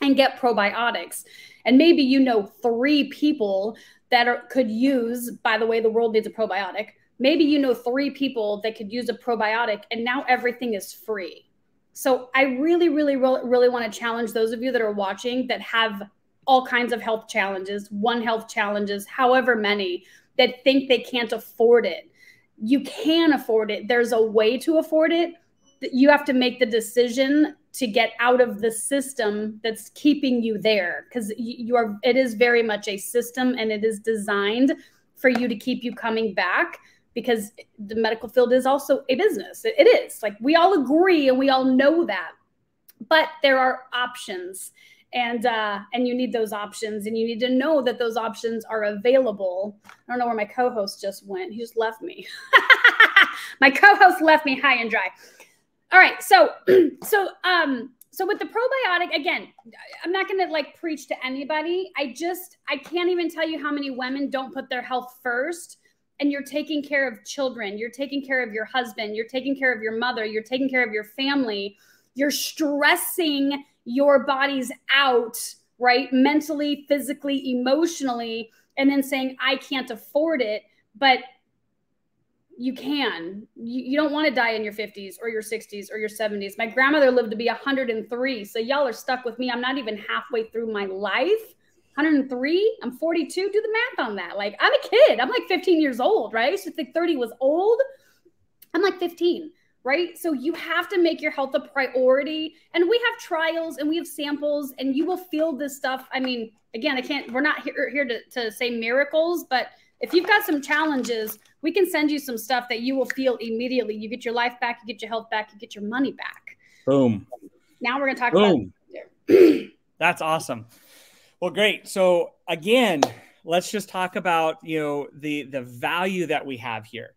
and get probiotics. And maybe, you know, three people that are, could use, by the way, the world needs a probiotic. Maybe you know three people that could use a probiotic, and now everything is free. So I really, really, really, really want to challenge those of you that are watching that have all kinds of health challenges, one health challenges, however many, that think they can't afford it. You can afford it. There's a way to afford it. You have to make the decision to get out of the system that's keeping you there, because you are, it is very much a system, and it is designed for you to keep you coming back, because the medical field is also a business. It is, like, we all agree and we all know that, but there are options, and uh, and you need those options, and you need to know that those options are available. I don't know where my co-host just went. He just left me. My co-host left me high and dry. All right, so so um, so with the probiotic, again, I'm not gonna like preach to anybody. I just, I can't even tell you how many women don't put their health first. And you're taking care of children, you're taking care of your husband, you're taking care of your mother, you're taking care of your family, you're stressing your bodies out, right? Mentally, physically, emotionally, and then saying, I can't afford it, but you can. You, you don't want to die in your fifties or your sixties or your seventies. My grandmother lived to be one hundred and three, so y'all are stuck with me. I'm not even halfway through my life. one hundred and three, I'm forty-two, do the math on that. Like, I'm a kid, I'm like fifteen years old, right? I used to think thirty was old. I'm like fifteen, right? So you have to make your health a priority. And we have trials and we have samples, and you will feel this stuff. I mean, again, I can't, we're not here, here to, to say miracles, but if you've got some challenges, we can send you some stuff that you will feel immediately. You get your life back, you get your health back, you get your money back. Boom. Now we're gonna talk Boom. about That's awesome. Well, great. So again, let's just talk about, you know, the, the value that we have here,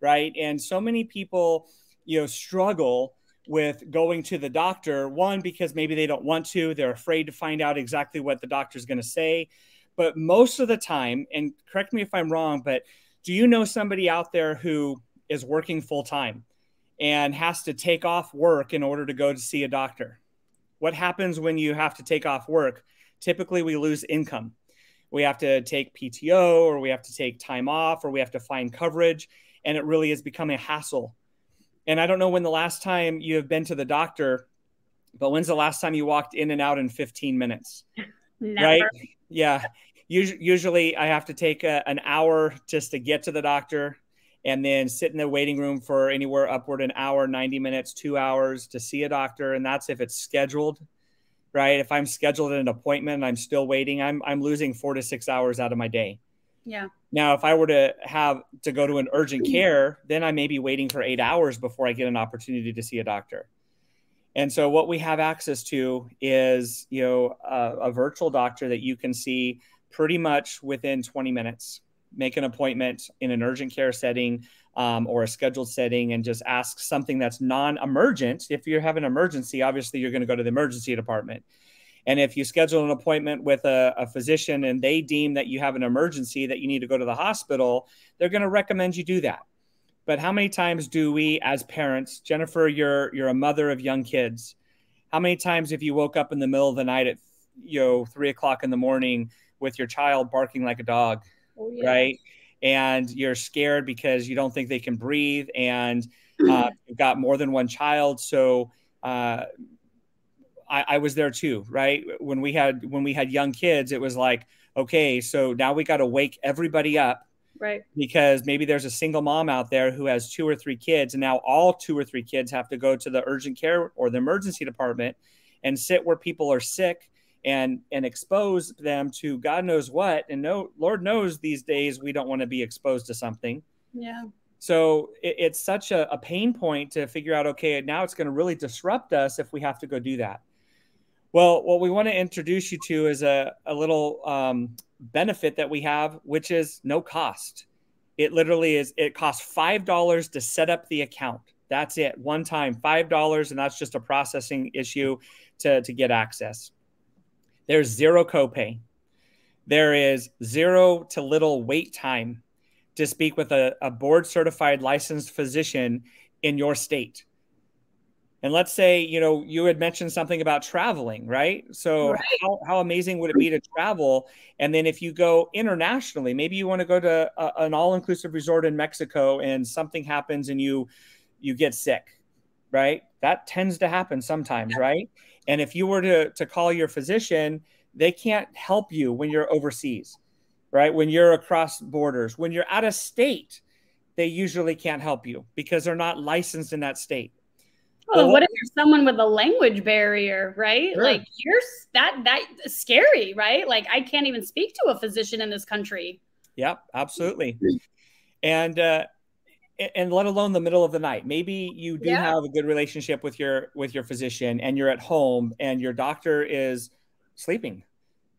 right? And so many people, you know, struggle with going to the doctor, one, because maybe they don't want to, they're afraid to find out exactly what the doctor's going to say. But most of the time, and correct me if I'm wrong, but do you know somebody out there who is working full time and has to take off work in order to go to see a doctor? What happens when you have to take off work? Typically, we lose income. We have to take P T O, or we have to take time off, or we have to find coverage. And it really has become a hassle. And I don't know when the last time you have been to the doctor, but when's the last time you walked in and out in fifteen minutes? Never. Right? Yeah. Usually I have to take a, an hour just to get to the doctor, and then sit in the waiting room for anywhere upward an hour, ninety minutes, two hours to see a doctor. And that's if it's scheduled. Right? If I'm scheduled at an appointment and I'm still waiting, I'm, I'm losing four to six hours out of my day. Yeah. Now, if I were to have to go to an urgent care, then I may be waiting for eight hours before I get an opportunity to see a doctor. And so what we have access to is, you know, a, a virtual doctor that you can see pretty much within twenty minutes, make an appointment in an urgent care setting um, or a scheduled setting, and just ask something that's non-emergent. If you have an emergency, obviously you're going to go to the emergency department. And if you schedule an appointment with a, a physician and they deem that you have an emergency that you need to go to the hospital, they're going to recommend you do that. but how many times do we as parents, Jennifer, you're you're a mother of young kids. How many times if you woke up in the middle of the night at, you know, three o'clock in the morning with your child barking like a dog, oh, yeah. right? And you're scared because you don't think they can breathe, and uh, you've got more than one child. So uh, I, I was there too, right? When we had when we had young kids, it was like, okay, so now we got to wake everybody up, right? Because maybe there's a single mom out there who has two or three kids, and now all two or three kids have to go to the urgent care or the emergency department and sit where people are sick and and expose them to God knows what. And no, Lord knows these days we don't want to be exposed to something. Yeah. So it, it's such a, a pain point to figure out, okay, now it's going to really disrupt us if we have to go do that. Well, what we want to introduce you to is a, a little um, benefit that we have, which is no cost. It literally is, it costs five dollars to set up the account. That's it. One time, five dollars. And that's just a processing issue to, to get access. There's zero copay. There is zero to little wait time to speak with a, a board certified licensed physician in your state. And let's say, you know, you had mentioned something about traveling, right? So right. How, how amazing would it be to travel? And then if you go internationally, maybe you want to go to a, an all-inclusive resort in Mexico and something happens and you, you get sick, right? That tends to happen sometimes, yeah. right? And if you were to, to call your physician, they can't help you when you're overseas, right? When you're across borders, when you're out of state, they usually can't help you because they're not licensed in that state. Well, what, what if you're someone with a language barrier, right? Sure. Like you're that that's scary, right? Like I can't even speak to a physician in this country. Yep, absolutely. And uh, and let alone the middle of the night. Maybe you do yeah. have a good relationship with your with your physician, and you're at home, and your doctor is sleeping,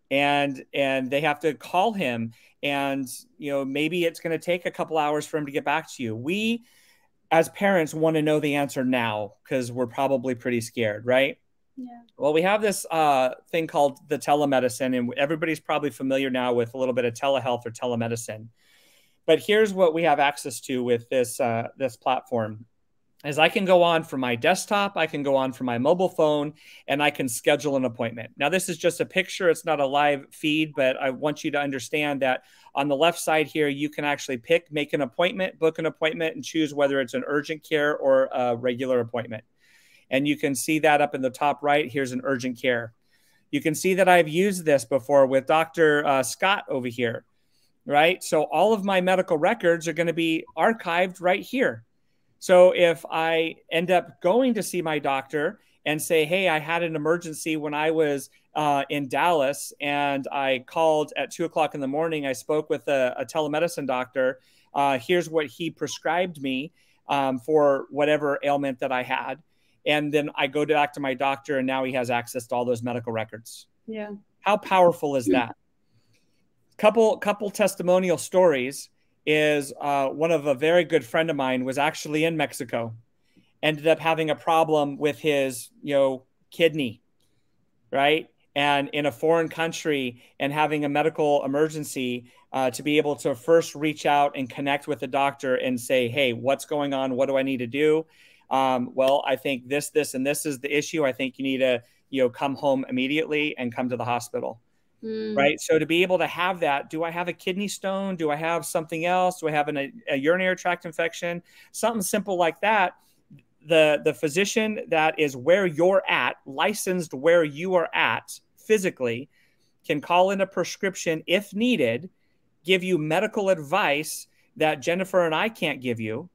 and and they have to call him, and you know maybe it's going to take a couple hours for him to get back to you. We as parents want to know the answer now because we're probably pretty scared, right? Yeah. Well, we have this uh, thing called the telemedicine, and everybody's probably familiar now with a little bit of telehealth or telemedicine. But here's what we have access to with this uh, this platform is I can go on from my desktop, I can go on from my mobile phone, and I can schedule an appointment. Now, this is just a picture. It's not a live feed, but I want you to understand that on the left side here, you can actually pick, make an appointment, book an appointment, and choose whether it's an urgent care or a regular appointment. And you can see that up in the top right. Here's an urgent care. You can see that I've used this before with Doctor Uh, Scott over here, right? So all of my medical records are going to be archived right here. So if I end up going to see my doctor and say, hey, I had an emergency when I was uh, in Dallas and I called at two o'clock in the morning, I spoke with a, a telemedicine doctor. Uh, here's what he prescribed me um, for whatever ailment that I had. And then I go back to my doctor and now he has access to all those medical records. Yeah. How powerful is that? Couple, couple testimonial stories. Is uh, one of a very good friend of mine was actually in Mexico, ended up having a problem with his, you know, kidney, right? And in a foreign country and having a medical emergency uh, to be able to first reach out and connect with the doctor and say, hey, what's going on? What do I need to do? Um, well, I think this, this, and this is the issue. I think you need to, you know, come home immediately and come to the hospital. Mm. Right. So to be able to have that, do I have a kidney stone? Do I have something else? Do I have an, a, a urinary tract infection? Something simple like that. The, the physician that is where you're at, licensed where you are at physically, can call in a prescription if needed, give you medical advice that Jennifer and I can't give you,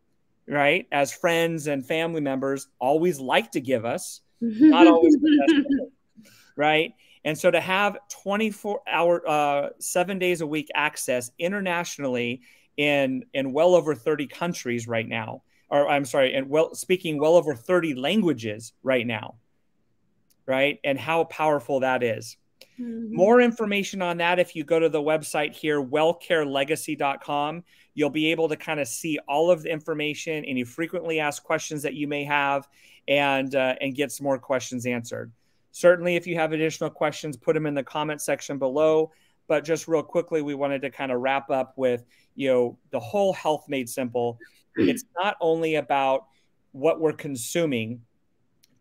right? As friends and family members always like to give us, not always the best way, right? And so to have twenty-four hour, uh, seven days a week access internationally in, in well over thirty countries right now, or I'm sorry, and well, speaking well over thirty languages right now, right? And how powerful that is. Mm-hmm. More information on that, if you go to the website here, well care legacy dot com, you'll be able to kind of see all of the information, any frequently asked questions that you may have, and, uh, and get some more questions answered. Certainly, if you have additional questions, put them in the comment section below. But just real quickly, we wanted to kind of wrap up with, you know, the whole health made simple It's not only about what we're consuming.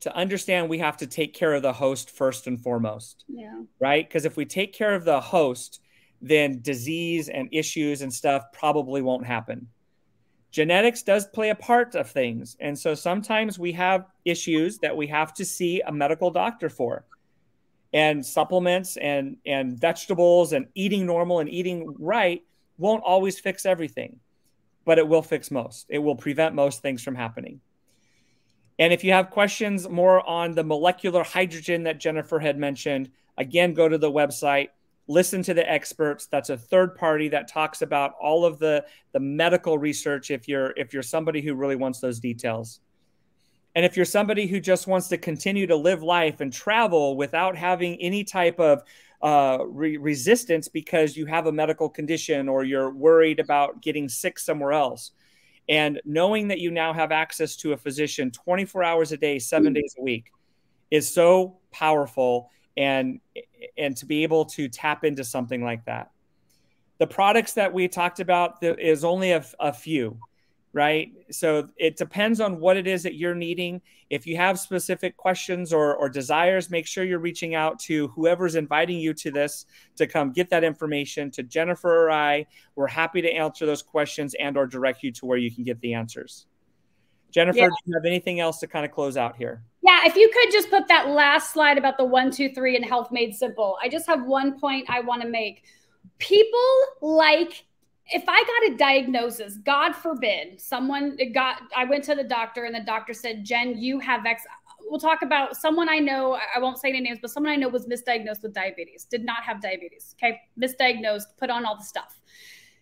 To understand, we have to take care of the host first and foremost, yeah. right? Because if we take care of the host, then disease and issues and stuff probably won't happen. Genetics does play a part of things. And so sometimes we have issues that we have to see a medical doctor for. And supplements and, and vegetables and eating normal and eating right won't always fix everything, but it will fix most. It will prevent most things from happening. And if you have questions more on the molecular hydrogen that Jennifer had mentioned, again, go to the website, listen to the experts. That's a third party that talks about all of the, the medical research if you're, if you're somebody who really wants those details. And if you're somebody who just wants to continue to live life and travel without having any type of uh, re resistance because you have a medical condition or you're worried about getting sick somewhere else, and knowing that you now have access to a physician twenty-four hours a day, seven days a week is so powerful, and, and to be able to tap into something like that. The products that we talked about is only a, a few, right? So it depends on what it is that you're needing. If you have specific questions or, or desires, make sure you're reaching out to whoever's inviting you to this to come get that information to Jennifer or I. We're happy to answer those questions and or direct you to where you can get the answers. Jennifer, yeah. do you have anything else to kind of close out here? Yeah, if you could just put that last slide about the one, two, three and health made simple. I just have one point I want to make. People like if I got a diagnosis, God forbid, someone got, I went to the doctor and the doctor said, Jen, you have X. We'll talk about someone I know, I won't say any names, but someone I know was misdiagnosed with diabetes, did not have diabetes. Okay. Misdiagnosed, put on all the stuff.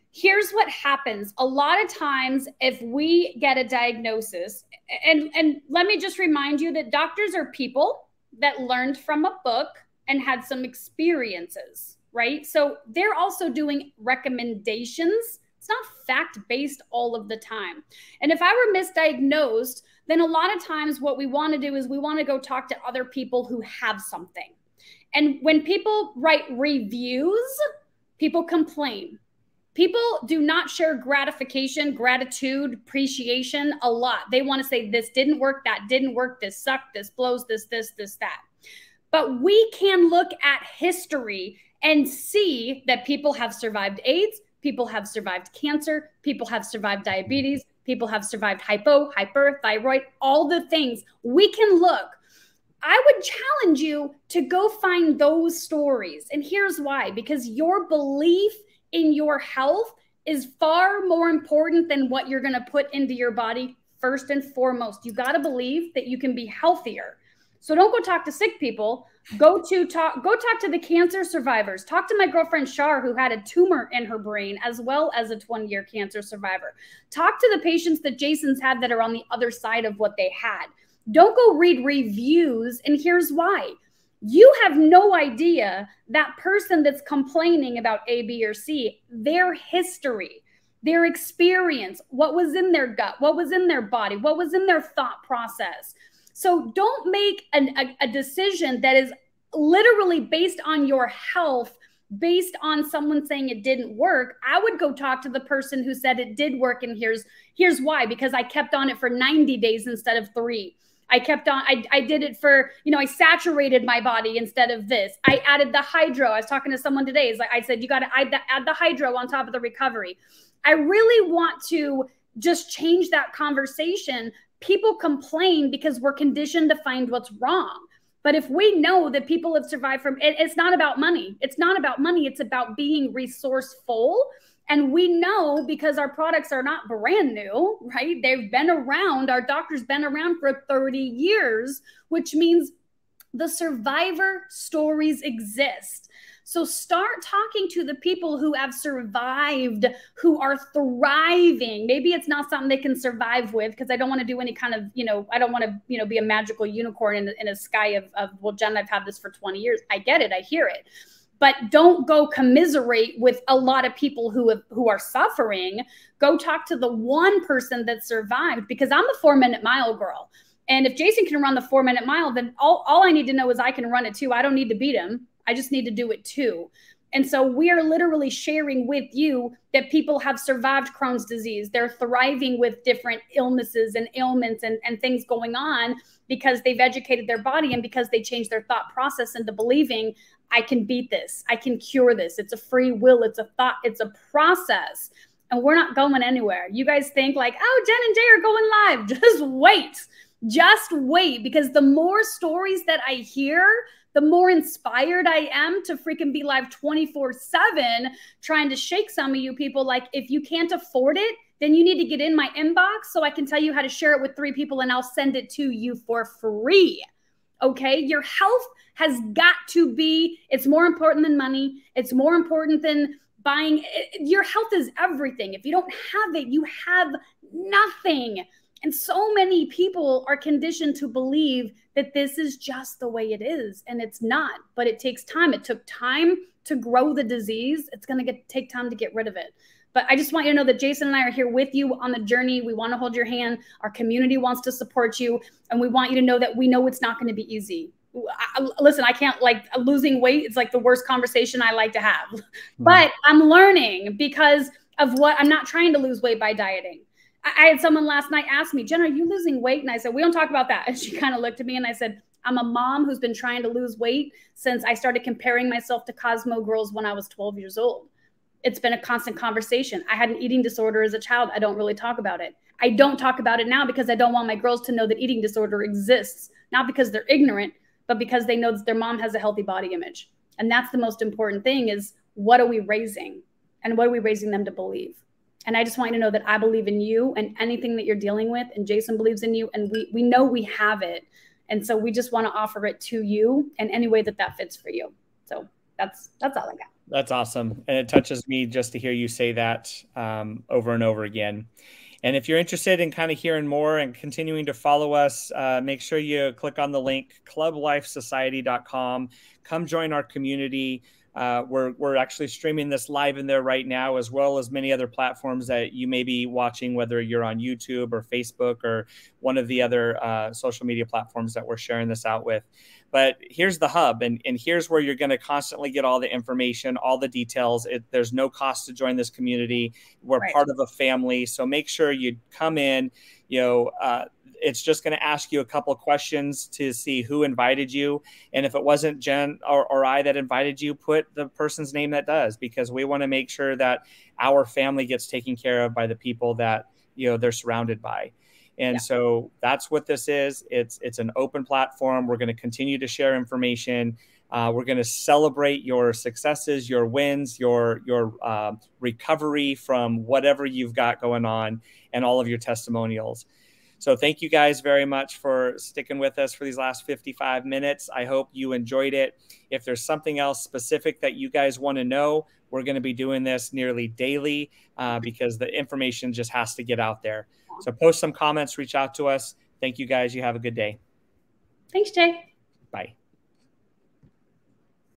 Here's what happens. A lot of times if we get a diagnosis, and, and let me just remind you that doctors are people that learned from a book and had some experiences. Right? So they're also doing recommendations. It's not fact-based all of the time. And if I were misdiagnosed, then a lot of times what we want to do is we want to go talk to other people who have something. And when people write reviews, people complain. People do not share gratification, gratitude, appreciation a lot. They want to say, this didn't work, that didn't work, this sucked, this blows, this, this, this, that. But we can look at history and see that people have survived AIDS, people have survived cancer, people have survived diabetes, people have survived hypo, hyper, thyroid, all the things. We can look. I would challenge you to go find those stories. And here's why, because your belief in your health is far more important than what you're gonna put into your body first and foremost. You gotta believe that you can be healthier. So don't go talk to sick people. Go to talk, go talk to the cancer survivors. Talk to my girlfriend, Shar, who had a tumor in her brain, as well as a twenty year cancer survivor. Talk to the patients that Jason's had that are on the other side of what they had. Don't go read reviews. And here's why. You have no idea that person that's complaining about A, B, or C, their history, their experience, what was in their gut, what was in their body, what was in their thought process. So don't make an, a, a decision that is literally based on your health, based on someone saying it didn't work. I would go talk to the person who said it did work. And here's, here's why, because I kept on it for ninety days instead of three. I kept on, I, I did it for, you know, I saturated my body instead of this. I added the hydro. I was talking to someone today. It's like I said, you got to add the, add the hydro on top of the recovery. I really want to just change that conversation. People complain because we're conditioned to find what's wrong. But if we know that people have survived from it, it's not about money. It's not about money. It's about being resourceful. And we know because our products are not brand new, right? They've been around. Our doctor's been around for thirty years, which means the survivor stories exist. So start talking to the people who have survived, who are thriving. Maybe it's not something they can survive with, because I don't want to do any kind of, you know, I don't want to, you know, be a magical unicorn in, in a sky of, of, well, Jen, I've had this for twenty years. I get it. I hear it. But don't go commiserate with a lot of people who, have, who are suffering. Go talk to the one person that survived, because I'm a four-minute mile girl. And if Jason can run the four-minute mile, then all, all I need to know is I can run it too. I don't need to beat him. I just need to do it too. And so we are literally sharing with you that people have survived Crohn's disease. They're thriving with different illnesses and ailments and, and things going on because they've educated their body and because they changed their thought process into believing, I can beat this. I can cure this. It's a free will. It's a thought. It's a process. And we're not going anywhere. You guys think like, oh, Jen and Jay are going live. Just wait. Just wait. Because the more stories that I hear, the more inspired I am to freaking be live twenty-four seven trying to shake some of you people. Like, if you can't afford it, then you need to get in my inbox so I can tell you how to share it with three people and I'll send it to you for free. Okay? Your health has got to be, it's more important than money. It's more important than buying. Your health is everything. If you don't have it, you have nothing. And so many people are conditioned to believe that this is just the way it is. And it's not, but it takes time. It took time to grow the disease. It's going to take time to get rid of it. But I just want you to know that Jason and I are here with you on the journey. We want to hold your hand. Our community wants to support you. And we want you to know that we know it's not going to be easy. I, listen, I can't, like, losing weight, it's like the worst conversation I like to have. Mm-hmm. But I'm learning because of what, I'm not trying to lose weight by dieting. I had someone last night ask me, Jen, are you losing weight? And I said, we don't talk about that. And she kind of looked at me and I said, I'm a mom who's been trying to lose weight since I started comparing myself to Cosmo girls when I was twelve years old. It's been a constant conversation. I had an eating disorder as a child. I don't really talk about it. I don't talk about it now because I don't want my girls to know that eating disorder exists, not because they're ignorant, but because they know that their mom has a healthy body image. And that's the most important thing is, what are we raising and what are we raising them to believe? And I just want you to know that I believe in you and anything that you're dealing with, and Jason believes in you, and we, we know we have it. And so we just want to offer it to you in any way that that fits for you. So that's, that's all I got. That's awesome. And it touches me just to hear you say that um, over and over again. And if you're interested in kind of hearing more and continuing to follow us, uh, make sure you click on the link, club life society dot com. Come join our community. Uh, we're, we're actually streaming this live in there right now, as well as many other platforms that you may be watching, whether you're on YouTube or Facebook or one of the other uh, social media platforms that we're sharing this out with. But here's the hub, and, and here's where you're going to constantly get all the information, all the details. It, there's no cost to join this community. We're right. part of a family. So make sure you come in, you know, uh, it's just going to ask you a couple of questions to see who invited you. And if it wasn't Jen or, or I that invited you, put the person's name that does, because we want to make sure that our family gets taken care of by the people that, you know, they're surrounded by. And yeah. so that's what this is. It's, it's an open platform. We're going to continue to share information. Uh, we're going to celebrate your successes, your wins, your, your uh, recovery from whatever you've got going on, and all of your testimonials. So thank you guys very much for sticking with us for these last fifty-five minutes. I hope you enjoyed it. If there's something else specific that you guys want to know, we're going to be doing this nearly daily uh, because the information just has to get out there. So post some comments, reach out to us. Thank you guys. You have a good day. Thanks, Jay. Bye.